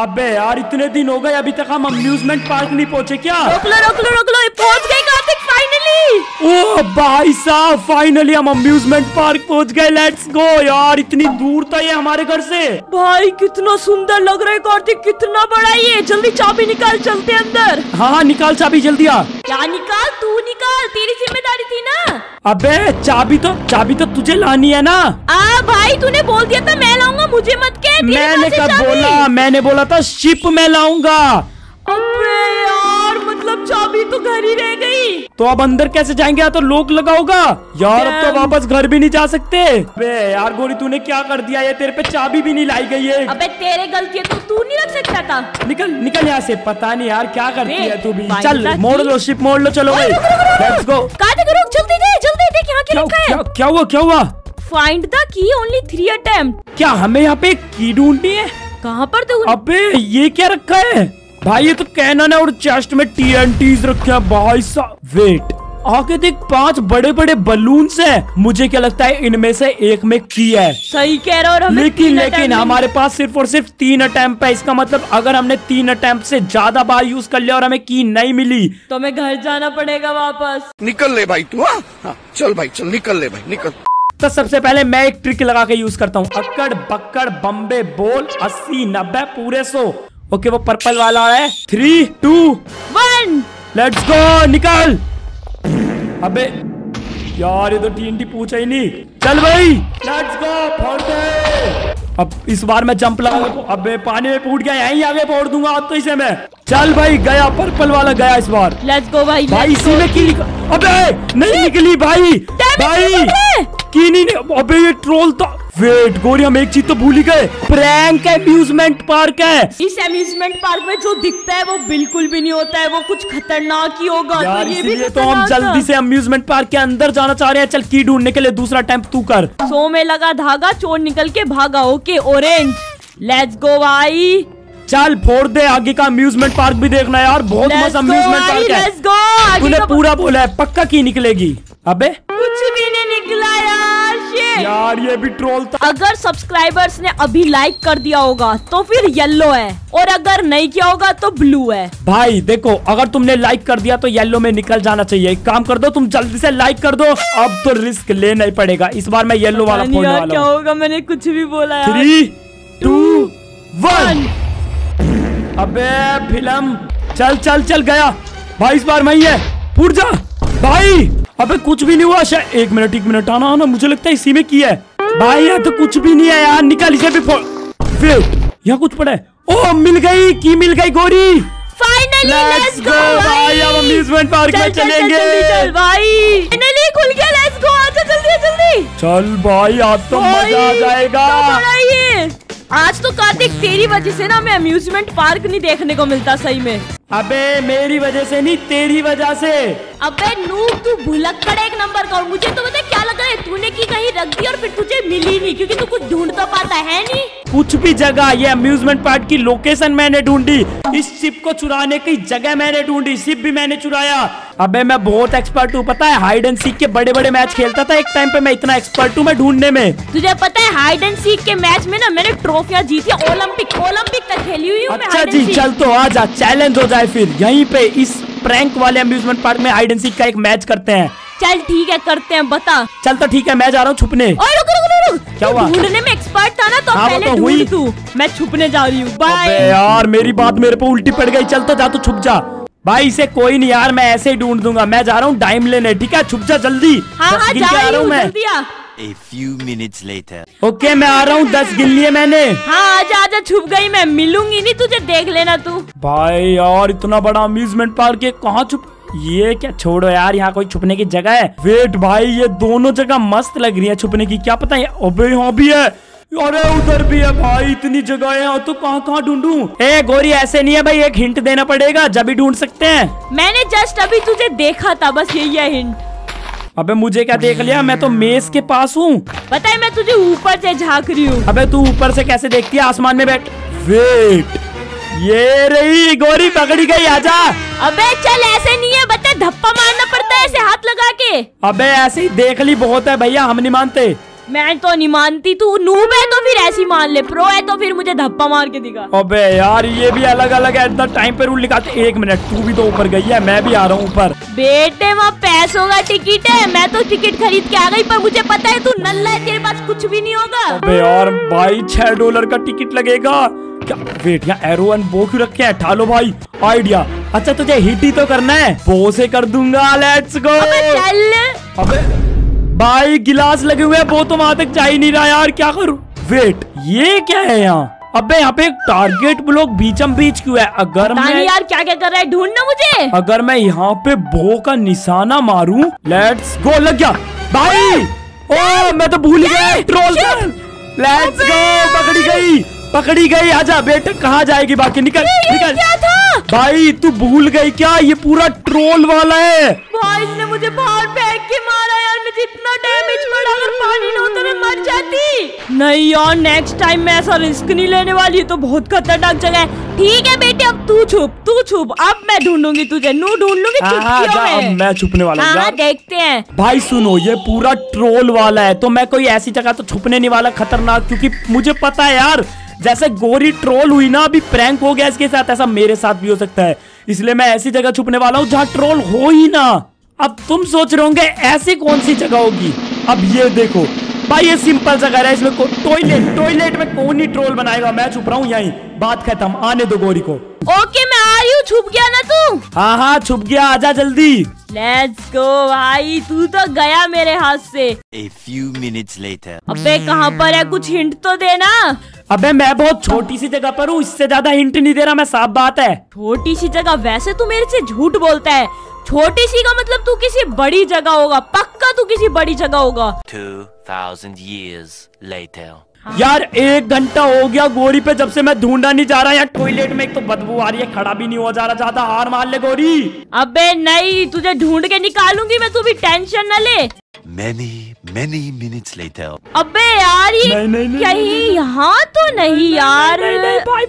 अबे यार इतने दिन हो गए अभी तक हम अम्यूजमेंट पार्क नहीं पहुंचे क्या? रोक लो पहुंच गए कार्तिक फाइनली। ओ भाई साहब फाइनली हम अम्यूजमेंट पार्क पहुंच गए। लेट्स गो यार, इतनी दूर था ये हमारे घर से। भाई कितना सुंदर लग रहा है कार्तिक, कितना बड़ा ये। जल्दी चाबी निकाल, चलते अंदर। हाँ निकाल चाबी जल्दी। आ क्या निकाल, तू निकाल, तेरी जिम्मेदारी थी ना। अबे चाबी तो तुझे लानी है ना। आ भाई तूने बोल दिया था मैं लाऊंगा, मुझे मत कह। मैंने कब बोला? मैंने बोला था शिप में लाऊंगा। अबे यार मतलब चाबी तो घर ही रह गई, तो अब अंदर कैसे जाएंगे? या तो लॉक लगा होगा यार, अब तो वापस घर भी नहीं जा सकते। अबे यार गोरी तूने क्या कर दिया, ये तेरे पे चाबी भी नहीं लाई गई है। अबे तेरे गलती है, तो तू नहीं रख सकता था। निकल यहाँ से, पता नहीं यार क्या करती है तू भी। चल मोड़ लो शिप। चलो लेट्स गो। क्या हुआ? Find the key, only 3 attempt. क्या हमें यहाँ पे की ढूंढनी है? कहाँ पर ढूंढ? अबे ये क्या रखा है भाई? ये तो कैनन है और चेस्ट में TNTs रखे हैं भाई साहब। वेट, आगे देख 5 बड़े बलून्स हैं। मुझे क्या लगता है इनमें से एक में की है। सही कह रहा हो। लेकिन हमारे पास सिर्फ और सिर्फ 3 अटेम्प्ट है। इसका मतलब अगर हमने 3 अटेम्प्ट से ज्यादा बार यूज कर लिया और हमें की नहीं मिली तो हमें घर जाना पड़ेगा वापस। निकल ले भाई तू। हाँ चल भाई चल, निकल ले भाई निकल। तो सबसे पहले मैं एक ट्रिक लगा के यूज करता हूँ। अक्कड़ बक्कड़ बम्बे बोल 80 90 पूरे 100। ओके वो पर्पल वाला है। 3 2 1 लेट्स गो। निकल। अबे यार ये तो TNT पूछा ही नहीं। चल भाई लेट्स गो, फोड़ दे। अब इस बार मैं जंप लगाऊंगा। अबे पानी में फूट गया, यहीं आगे फोड़ दूंगा अब तो इसे मैं। चल भाई गया, पर्पल वाला गया इस बार। लेट्स गो भाई इसी में की निकल। अबे नहीं निकली भाई की नहीं। अबे ये ट्रोल था। वेट गोरी हम एक चीज तो भूल ही गए, प्रैंक अम्यूजमेंट पार्क है। इस अम्यूजमेंट पार्क में जो दिखता है वो बिल्कुल भी नहीं होता है, वो कुछ खतरनाक ही होगा। यार इसीलिए तो हम जल्दी से अम्यूजमेंट पार्क के अंदर जाना चाह रहे हैं। चल की ढूंढने के लिए दूसरा अटेम्प्ट तू कर। 100 में लगा धागा, चोर निकल के भागा। ओके ऑरेंज, लेट्स गो भाई। चल फोड़ दे, आगे का अम्यूजमेंट पार्क भी देखना यार, बहुत मस्त अम्यूजमेंट पार्क है। तूने पूरा बोला है, पक्का की निकलेगी। अबे कुछ भी नहीं निकला यार, ये भी ट्रोल था। अगर सब्सक्राइबर्स ने अभी लाइक कर दिया होगा तो फिर येलो है, और अगर नहीं किया होगा तो ब्लू है। भाई देखो अगर तुमने लाइक कर दिया तो येलो में निकल जाना चाहिए। एक काम कर दो, तुम जल्दी से लाइक कर दो, अब तो रिस्क लेना ही पड़ेगा। इस बार मैं येलो वाला फोड़ने वाला हूं। क्या होगा, मैंने कुछ भी बोला यार। 3 2 1। अबे फिल्म चल गया भाई, इस बार मैं ही है। उड़ जा भाई। अबे कुछ भी नहीं हुआ शायद। एक मिनट आना मुझे लगता है इसी में किया है भाई। यहाँ तो कुछ भी नहीं है यार, निकाल इसे भी। वेट यहाँ कुछ पड़ा है। ओ मिल गई की, मिल गई गोरी। फाइनली लेट्स गो भाई, अब अम्यूजमेंट पार्क में चलेंगे। चल भाई फाइनली खुल गया, लेट्स गो। आजा जल्दी। चल भाई आज तो मजा आ जाएगा। आज तो कार्तिक तेरी वजह से ना हमें अम्यूजमेंट पार्क नहीं देखने को मिलता सही में। अबे मेरी वजह से नहीं, तेरी वजह से। अबे नूब तू भुलक्कड़ एक नंबर का। मुझे तो पता क्या लग रहा है, तूने की कहीं रख दी और फिर तुझे मिली नहीं, क्योंकि तू कुछ ढूंढ तो पाता है नहीं। कुछ भी जगह, ये अम्यूजमेंट पार्क की लोकेशन मैंने ढूंढी, इस शिप को चुराने की जगह मैंने ढूंढी, शिप भी मैंने चुराया। अबे मैं बहुत एक्सपर्ट हूँ पता है, हाइड एंड सीक के बड़े मैच खेलता था एक टाइम पे मैं, इतना एक्सपर्ट हूँ मैं ढूंढने में। तुझे पता है हाइड एंड सीक के मैच में ना मैंने ट्रॉफियाँ जीती, ओलंपिक तक खेली हुई हूँ। अच्छा जी चल तो आजा, चैलेंज हो जाए फिर यहीं पे इस प्रैंक वाले अम्यूजमेंट पार्क में हाइड एंड सीक का एक मैच करते हैं। चल ठीक है करते हैं, बता। चल तो ठीक है मैं जा रहा हूँ छुपने। क्या हुआ? ढूंढने में एक्सपर्ट था ना, तो पहले ढूंढ तू, मैं छुपने जा रही हूँ। बाय। यार मेरी बात मेरे पे उल्टी पड़ गई। चल तो जा, तू छुप जा भाई। इसे कोई नहीं यार, मैं ऐसे ही ढूंढ दूंगा। मैं जा रहा हूँ डाइम लेने, ठीक है? छुप जा जल्दी। हाँ, जा रहा हूँ मैं। A few minutes later. Okay, मैं आ रहा हूँ। 10 गिन लिए मैंने। हाँ आजा छुप गई मैं, मिलूंगी नहीं तुझे, देख लेना तू। भाई यार इतना बड़ा अम्यूजमेंट पार्क है, कहाँ छुप? ये क्या, छोड़ो यार, यहाँ कोई छुपने की जगह है? वेट भाई ये दोनों जगह मस्त लग रही है छुपने की, क्या पता है। अबे यहाँ भी है, अरे उधर भी है भाई, इतनी जगह है तो कहाँ ढूंढूं? ए गोरी ऐसे नहीं है भाई, एक हिंट देना पड़ेगा जब भी ढूंढ सकते हैं। मैंने जस्ट अभी तुझे देखा था, बस यही है हिंट। अबे मुझे क्या देख लिया, मैं तो मेज के पास हूँ। पता है मैं तुझे ऊपर से झांक रही हूँ। अबे तू ऊपर से कैसे देखती है, आसमान में बैठ। वेट ये रही गोरी, पकड़ी गई। आजा। अबे चल ऐसे नहीं है, बता धप्पा मारना पड़ता है ऐसे हाथ लगा के। अबे ऐसे ही देख ली बहुत है भैया, हम नहीं मानते। मैं तो नहीं मानती, तू नूब है तो फिर ऐसी मान ले, प्रो है तो फिर मुझे धप्पा मार के दिखा। अबे यार ये भी अलग अलग है, इतना टाइम पे रूल निकालते। एक मिनट, तू भी तो ऊपर गई है, मैं भी आ रहा हूँ ऊपर। बेटे वहाँ पैसों का टिकट है, मैं तो टिकट खरीद के आ गई, पर मुझे पता है तू नल्ला है, तेरे पास कुछ भी नहीं होगा। अबे यार भाई $6 का टिकट लगेगा क्या? वेट यहाँ एरो एंड बो क्यों रखे हैं? ठालो भाई आइडिया। अच्छा तुझे हिट ही तो करना है, बो से कर दूंगा, लेट्स गो। अबे भाई गिलास लगे हुए हैं, वो तो वहां तक जा ही नहीं रहा यार, क्या करूं? वेट ये क्या है यहाँ? अबे यहाँ पे टारगेट ब्लॉक बीचम बीच क्यों है? अगर मैं यार क्या क्या कर रहा है, ढूंढना मुझे। अगर मैं यहाँ पे बो का निशाना मारूं, लेट्स गो, लग गया भाई। ओ मैं तो भूल गया ट्रोल कर, लेट्स गो, पकड़ी गई पकड़ी गई। आजा बेटा, कहाँ जाएगी बाकी? निकल निकल। भाई तू भूल गई क्या, ये पूरा ट्रोल वाला है भाई, इसने मुझे बाहर फेंक के मारा यार, मुझे इतना डैमेज पड़ा, अगर पानी न होता मैं मर जाती। नहीं यार नेक्स्ट टाइम मैं ऐसा रिस्क नहीं लेने वाली, तो बहुत खतरनाक जगह है। ठीक है बेटे अब तू छुप, तू छुप, अब मैं ढूंढूंगी तुझे, नू ढूंढ लूंगी चुटकियों में। मैं छुपने वाला हूँ, देखते हैं। भाई सुनो, ये पूरा ट्रोल वाला है तो मैं कोई ऐसी जगह तो छुपने नहीं वाला खतरनाक, क्योंकि मुझे पता है यार जैसे गोरी ट्रोल हुई ना, अभी प्रैंक हो गया इसके साथ, ऐसा मेरे साथ भी हो सकता है, इसलिए मैं ऐसी जगह छुपने वाला हूँ जहाँ ट्रोल हो ही ना। अब तुम सोच रहे होंगे ऐसी कौन सी जगह होगी, अब ये देखो भाई, ये सिंपल जगह है, इसमें टॉयलेट, टॉयलेट में कौन ही ट्रोल बनाएगा, मैं छुप रहा हूँ यहीं, बात खत्म, आने दो गोरी को। ओके मैं आ रही हूँ, छुप गया ना तू? हाँ हाँ छुप गया, आजा जल्दी, लेट्स गो। भाई तू तो गया मेरे हाथ से। A few minutes later. अबे कहाँ पर है, कुछ हिंट तो देना। अबे मैं बहुत छोटी सी जगह पर हूँ, इससे ज्यादा हिंट नहीं दे रहा मैं, साफ बात है। छोटी सी जगह, वैसे तू मेरे से झूठ बोलता है, छोटी सी का मतलब तू किसी बड़ी जगह होगा, पक्का तू किसी बड़ी जगह होगा। 2000 years later. यार 1 घंटा हो गया गोरी पे जब से मैं ढूंढा नहीं जा रहा यार, टॉयलेट में एक तो बदबू आ रही है, खड़ा भी नहीं हो जा रहा, ज्यादा हार मान ले गोरी। अबे नहीं तुझे ढूंढ के निकालूंगी मैं, तू भी टेंशन न ले। Many minutes later. अबे यार ये कहीं यहाँ तो नहीं यार? भाई।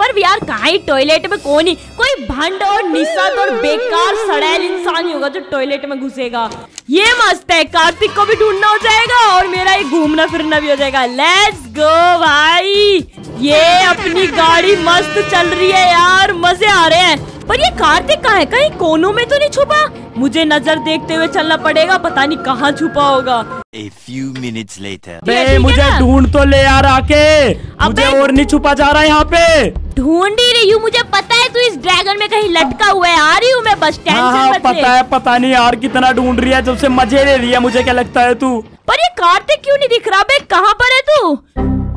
पर यार कहाँ टॉयलेट में कौन ही, कोई भंड और निशाद और बेकार सड़ैल इंसान ही होगा जो टॉयलेट में घुसेगा। ये मस्त है, कार्तिक को भी ढूंढना हो जाएगा और मेरा ये घूमना फिरना भी हो जाएगा। लेट्स गो भाई, ये अपनी गाड़ी मस्त चल रही है यार, मजे आ रहे हैं। पर ये कार्तिक कहाँ है, कहीं कोनों में तो नहीं छुपा? मुझे नजर देखते हुए चलना पड़ेगा, पता नहीं कहाँ छुपा होगा। A few minutes later. बे मुझे ढूंढ तो ले यार आके, मुझे और नहीं छुपा जा रहा है यहाँ पे। ढूंढ ही रही हूँ, मुझे पता है तू इस ड्रैगन में कहीं लटका हुआ है, आ रही हूँ मैं, बस स्टैंड। हाँ, पता है, पता नहीं यार कितना ढूंढ रही है, जब से मजे ले रही है, मुझे क्या लगता है तू? पर ये कार्तिक क्यों नहीं दिख रहा, बे कहाँ पर है तू?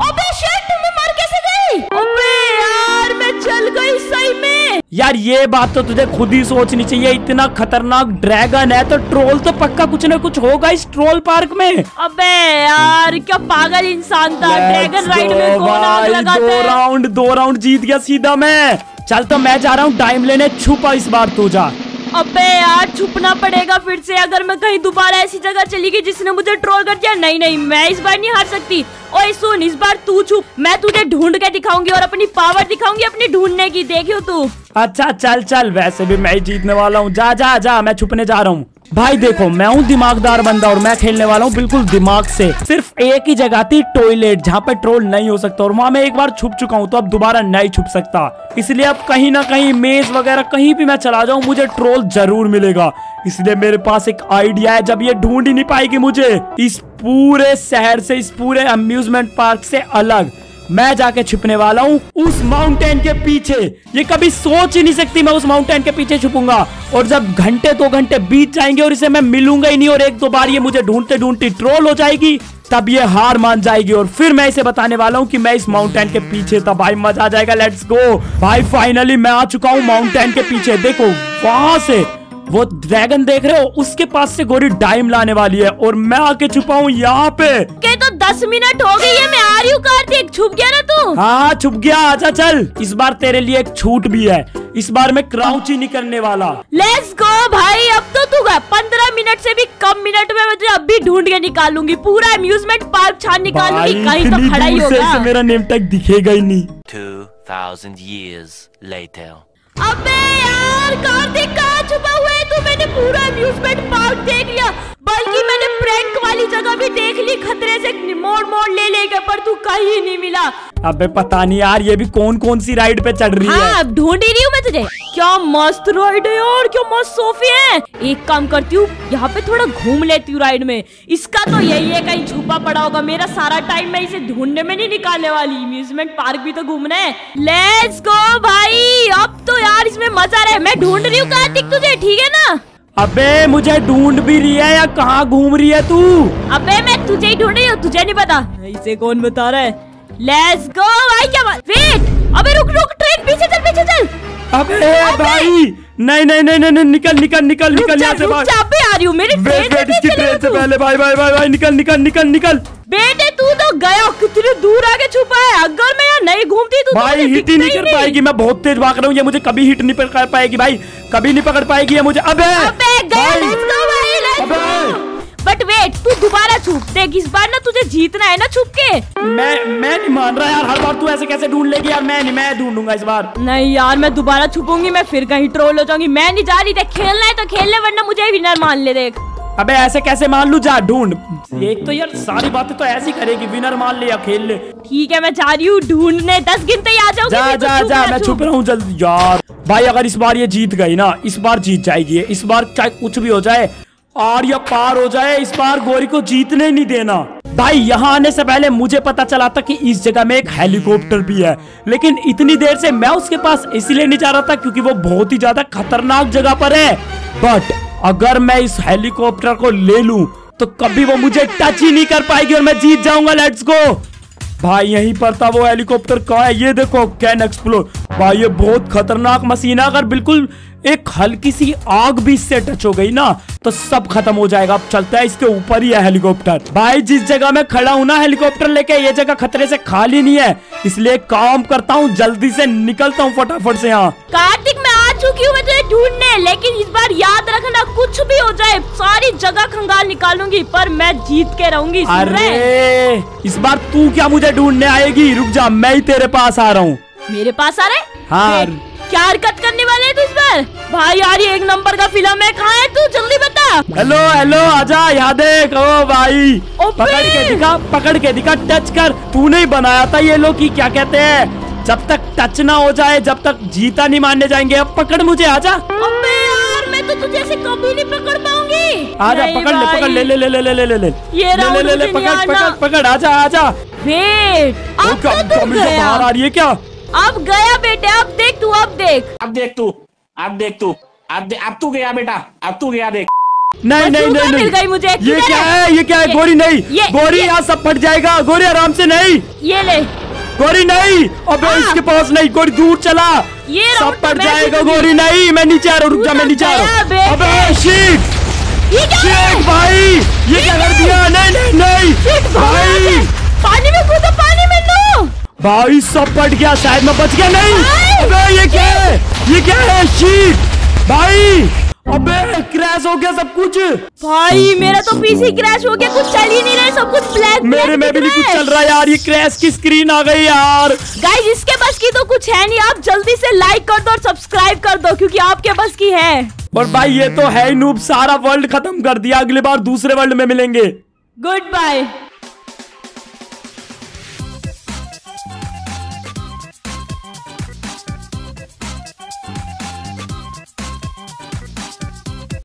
अबे शिट मैं मर कैसे गई? अबे यार मैं चल गई सही में। यार ये बात तो तुझे खुद ही सोचनी चाहिए, इतना खतरनाक ड्रैगन है तो ट्रोल तो पक्का कुछ ना कुछ होगा इस ट्रोल पार्क में। अबे यार क्या पागल इंसान था, ड्रैगन राइड में कौन आग लगाता है? दो राउंड जीत गया सीधा मैं। चल तो मैं जा रहा हूँ टाइम लेने, छुपा इस बार तू जा। अबे यार छुपना पड़ेगा फिर से, अगर मैं कहीं दोबारा ऐसी जगह चली गई जिसने मुझे ट्रोल कर दिया, नहीं मैं इस बार नहीं हार सकती। ओए सुन, इस बार तू छुप, मैं तुझे ढूंढ के दिखाऊंगी और अपनी पावर दिखाऊंगी अपनी ढूंढने की, देखियो तू। अच्छा चल, वैसे भी मैं ही जीतने वाला हूँ, जा मैं छुपने जा रहा हूँ। भाई देखो मैं हूँ दिमागदार बंदा और मैं खेलने वाला हूँ बिल्कुल दिमाग से। सिर्फ एक ही जगह थी टॉयलेट जहाँ पे ट्रोल नहीं हो सकता, और वहाँ मैं एक बार छुप चुका हूँ तो अब दोबारा नहीं छुप सकता, इसलिए अब कहीं ना कहीं मेज वगैरह कहीं भी मैं चला जाऊँ मुझे ट्रोल जरूर मिलेगा। इसलिए मेरे पास एक आइडिया है, जब ये ढूंढ ही नहीं पाएगी मुझे इस पूरे शहर से, इस पूरे अम्यूजमेंट पार्क से अलग, मैं जाके छिपने वाला हूँ उस माउंटेन के पीछे। ये कभी सोच ही नहीं सकती मैं उस माउंटेन के पीछे छुपूंगा, और जब घंटे 2 घंटे बीत जाएंगे और इसे मैं मिलूंगा ही नहीं, और 1-2 बार ये मुझे ढूंढती ट्रोल हो जाएगी, तब ये हार मान जाएगी और फिर मैं इसे बताने वाला हूँ कि मैं इस माउंटेन के पीछे था। भाई मजा आ जाएगा, लेट्स गो। भाई फाइनली मैं आ चुका हूँ माउंटेन के पीछे, देखो वहां से वो ड्रैगन देख रहे हो, उसके पास से गोरी डाइम लाने वाली है और मैं आके छुपा हूँ यहाँ पे। के तो 10 मिनट हो गई है, मैं आ रही हूँ कार्तिक, छुप गया ना तू? हाँ छुप गया, आजा चल। इस बार तेरे लिए एक छूट भी है, इस बार मैं क्राउच ही नहीं करने वाला। लेट्स गो भाई, अब तो तू 15 मिनट से भी कम मिनट में मुझे अब भी ढूंढ के निकालूंगी, पूरा अम्यूजमेंट पार्क छान निकालूंगी, कहीं तो खड़ा ही होगा, मेरा नेम टैग दिखेगा ही नहीं। 2000 years later. अबे यार कार्तिक कहाँ छुपा हुआ है तू? मैंने पूरा अम्यूजमेंट पार्क देख लिया, बल्कि मैंने प्रैंक वाली जगह भी देख ली, खतरे से मोड़ ले लेके, पर तू कहीं नहीं मिला। अबे पता नहीं यार ये भी कौन कौन सी राइड पे चढ़ रही है। अब ढूंढ ही रही हूँ मैं तुझे। क्या मस्त राइड है और क्या मस्त सोफे हैं। एक काम करती हूँ यहाँ पे थोड़ा घूम लेती हूँ राइड में। इसका तो यही है कहीं छुपा पड़ा होगा। मेरा सारा टाइम मैं इसे ढूंढने में नहीं निकालने वाली। अम्यूजमेंट पार्क भी तो घूमना है। लेट्स गो भाई, अब तो यार इसमें मजा रहा है। मैं ढूंढ रही हूँ कार्तिक तुझे, ठीक है ना। अबे मुझे ढूंढ भी रही है या कहाँ घूम रही है तू? अबे मैं तुझे ही ढूंढ रही हूँ, तुझे नहीं पता। इसे कौन बता रहा है? लेट्स गो भाई। क्या बात? वेट, अबे रुक रुक, ट्रेन पीछे चल पीछे चल। अबे भाई नहीं नहीं नहीं नहीं, निकल निकल निकल निकल यहाँ से भाग। अबे आ रही हूँ मेरी ट्रेन, इसकी ट्रेन से पहले। भाई भाई भाई भाई, निकल निकल निकल निकल। बेटे तू तो गया, कितने दूर आगे छुपा है। अगर मैं यहाँ नहीं घूमती तो भाई हिट ही नहीं कर पाएगी। मैं बहुत तेज भाग रहा हूँ, ये मुझे कभी हिट नहीं कर पाएगी भाई, कभी नहीं पकड़ पाएगी ये मुझे। अबे बट वेट, तू दोबारा छुप देख। इस बार ना तुझे जीतना है ना छुप के। मैं नहीं मान रहा यार, हर बार तू ऐसे कैसे ढूंढ लेगी यार। मैं नहीं, मैं ढूंढूंगा इस बार। नहीं यार मैं दोबारा छुपूंगी, मैं फिर कहीं ट्रोल हो जाऊंगी। मैं नहीं जा रही। देख खेलना है तो खेल ले, वरना मुझे विनर मान ले। देख अबे ऐसे कैसे मान लू, जा ढूंढ। एक तो यार सारी बातें तो ऐसी करेगी, विनर मान ले या खेल ले। ठीक है मैं जा रही हूँ ढूंढने, 10 गिनते ही आ जाऊंगी। जा जा जा, मैं छुप रहा हूँ जल्दी। यार भाई अगर इस बार ये जीत गई ना, इस बार जीत जाएगी। इस बार चाहे कुछ भी हो जाए, आर्या पार हो जाए, इस बार गोरी को जीतने नहीं देना। भाई यहाँ आने से पहले मुझे पता चला था कि इस जगह में एक हेलीकॉप्टर भी है, लेकिन इतनी देर से मैं उसके पास इसलिए नहीं जा रहा था क्योंकि वो बहुत ही ज्यादा खतरनाक जगह पर है। बट अगर मैं इस हेलीकॉप्टर को ले लूं तो कभी वो मुझे टच ही नहीं कर पाएगी और मैं जीत जाऊंगा। लेट्स गो भाई। यहीं पर था वो हेलीकॉप्टर। कहाँ है ये देखो, कैन एक्सप्लोर। भाई ये बहुत खतरनाक मशीन है, अगर बिल्कुल एक हल्की सी आग भी इससे टच हो गई ना तो सब खत्म हो जाएगा। अब चलता है, इसके ऊपर ही है हेलीकॉप्टर। भाई जिस जगह मैं खड़ा हूँ ना हेलीकॉप्टर लेके, ये जगह खतरे से खाली नहीं है, इसलिए काम करता हूँ जल्दी से निकलता हूँ फटाफट से। यहाँ कार्तिक मैं आ चुकी हूँ तुझे ढूंढने, लेकिन इस बार याद रखना कुछ भी हो जाए सारी जगह खंगाल निकालूंगी, पर मैं जीत के रहूंगी। अरे इस बार तू क्या मुझे ढूंढने आएगी, रुक जा मैं ही तेरे पास आ रहा हूँ। मेरे पास आ रहे? हाँ। क्या हरकत करने वाले है तू इस बार? भाई यार ये एक नंबर का फिल्म है, कहाँ है तू जल्दी बता। हेलो हेलो, आजा यहाँ देख। ओ भाई पकड़ के दिखा, टच कर। तूने बनाया था ये लोग की क्या कहते हैं, जब तक टच ना हो जाए, जब तक जीता नहीं मानने जाएंगे। अब पकड़ मुझे, आजा। अबे यार मैं तो तुझे से कभी नहीं पकड़ पाऊंगी। आजा पकड़ ले, ले ले ले ले ले ले ले ले ले, पकड़ पकड़, आजा आजा। बाहर आ रही है क्या? अब गया बेटे, अब देख तू, अब देख, अब देख तू, अब देख तू, अब तू गया बेटा, अब तू गया। देख नहीं नहीं नहीं मिल गई मुझे। ये क्या है, ये क्या है? गोरी नहीं, गोरी यहाँ सब फट जाएगा। गोरी आराम से, नहीं ये ले। गोरी नहीं, अबे इसके पास नहीं। गोरी दूर चला, ये सब फट जाएगा। गोरी नहीं, मैं नीचे आ रहा हूँ, रुक जा मैं नीचे आ रहा हूँ। अबे शिट भाई ये क्या कर दिया। नहीं नहीं भाई, पानी में कूदो, पानी में। भाई सब फट गया, शायद मैं बच गया। नहीं अबे ये क्या है, ये क्या है? शीट भाई अबे क्रैश हो गया सब कुछ। भाई मेरा तो पीसी क्रैश हो गया, कुछ चल ही नहीं रहा, सब कुछ ब्लैक। मेरे में भी नहीं कुछ चल रहा यार, ये क्रैश की स्क्रीन आ गई यार। गाइस इसके बस की तो कुछ है नहीं, आप जल्दी से लाइक कर दो और सब्सक्राइब कर दो क्योंकि आपके बस की है। और भाई ये तो है ही नूब, सारा वर्ल्ड खत्म कर दिया। अगली बार दूसरे वर्ल्ड में मिलेंगे। Good bye.